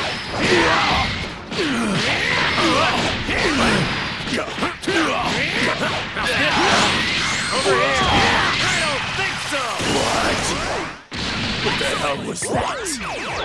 Over here! I don't think so! What? What the hell was that?